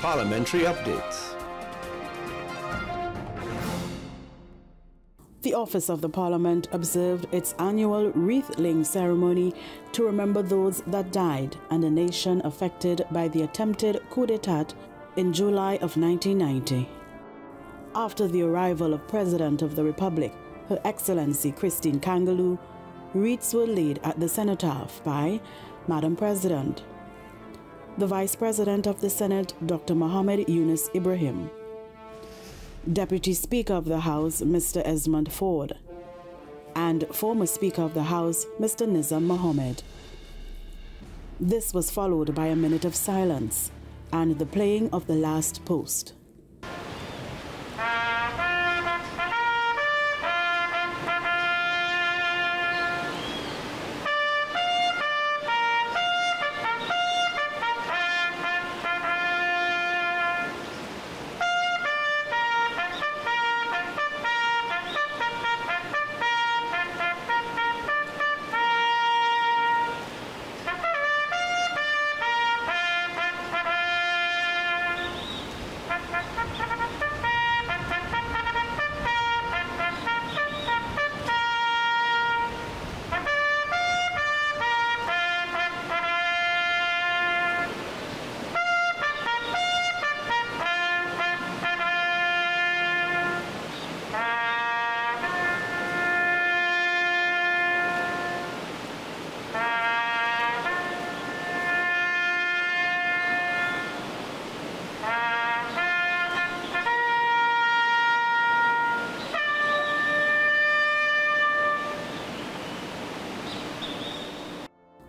Parliamentary updates. The Office of the Parliament observed its annual wreath-laying ceremony to remember those that died and the nation affected by the attempted coup d'etat in July of 1990. After the arrival of President of the Republic, Her Excellency Christine Kangaloo, wreaths were laid at the cenotaph by Madam President, the Vice President of the Senate, Dr. Mohammed Yunus Ibrahim, Deputy Speaker of the House, Mr. Esmond Ford, and former Speaker of the House, Mr. Nizam Mohammed. This was followed by a minute of silence and the playing of the last post.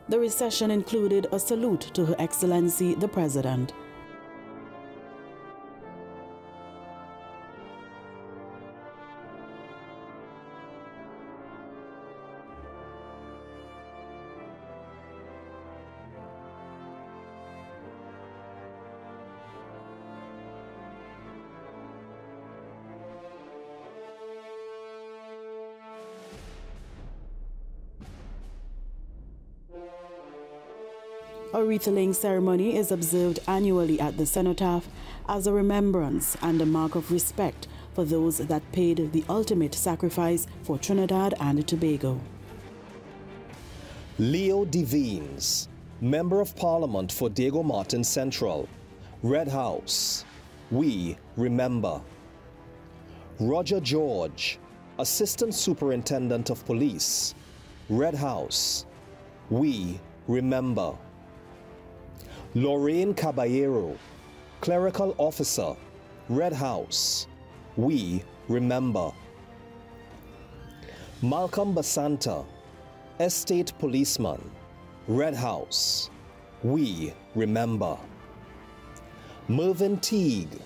The reception included a salute to Her Excellency the President. A wreath-laying ceremony is observed annually at the cenotaph as a remembrance and a mark of respect for those that paid the ultimate sacrifice for Trinidad and Tobago. Leo DeVines, Member of Parliament for Dago Martin Central, Red House, we remember. Roger George, Assistant Superintendent of Police, Red House, we remember. Lorraine Caballero, Clerical Officer, Red House, we remember. Malcolm Basanta, Estate Policeman, Red House, we remember. Mervyn Teague,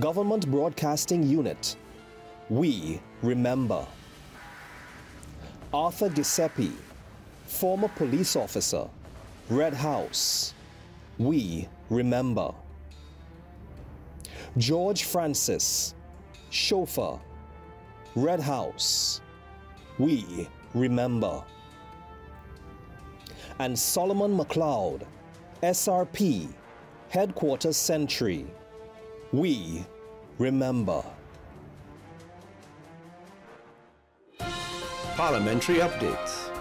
Government Broadcasting Unit, we remember. Arthur Giuseppe, former police officer, Red House, we remember. George Francis, chauffeur, Red House, we remember. And Solomon MacLeod, SRP, Headquarters Sentry, we remember. Parliamentary updates.